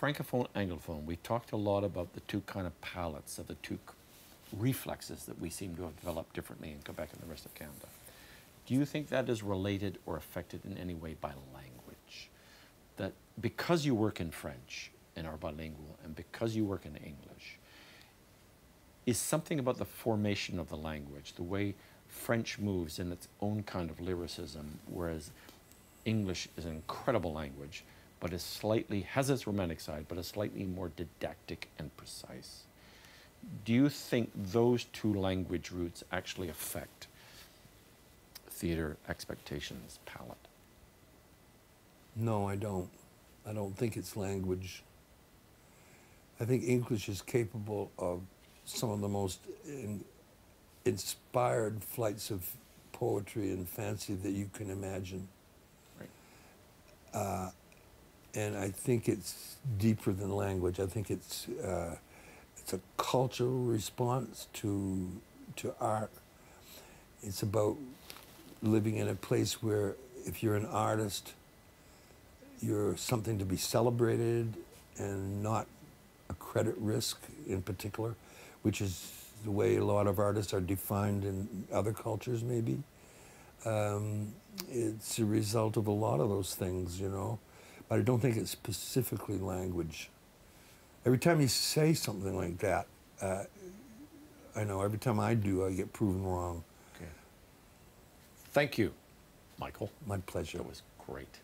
Francophone, Anglophone, we talked a lot about the two kind of palettes, of the two reflexes that we seem to have developed differently in Quebec and the rest of Canada. Do you think that is related or affected in any way by language? That because you work in French and are bilingual, and because you work in English, is something about the formation of the language, the way French moves in its own kind of lyricism, whereas English is an incredible language, but is slightly, has its romantic side, but is slightly more didactic and precise. Do you think those two language roots actually affect theater expectations palette? No, I don't. I don't think it's language. I think English is capable of some of the most inspired flights of poetry and fancy that you can imagine. Right. And I think it's deeper than language. I think it's a cultural response to art. It's about living in a place where, if you're an artist, you're something to be celebrated and not a credit risk in particular, which is the way a lot of artists are defined in other cultures, maybe. It's a result of a lot of those things, you know. But I don't think it's specifically language. Every time you say something like that, I know every time I do, I get proven wrong. Okay. Thank you, Michael. My pleasure. That was great.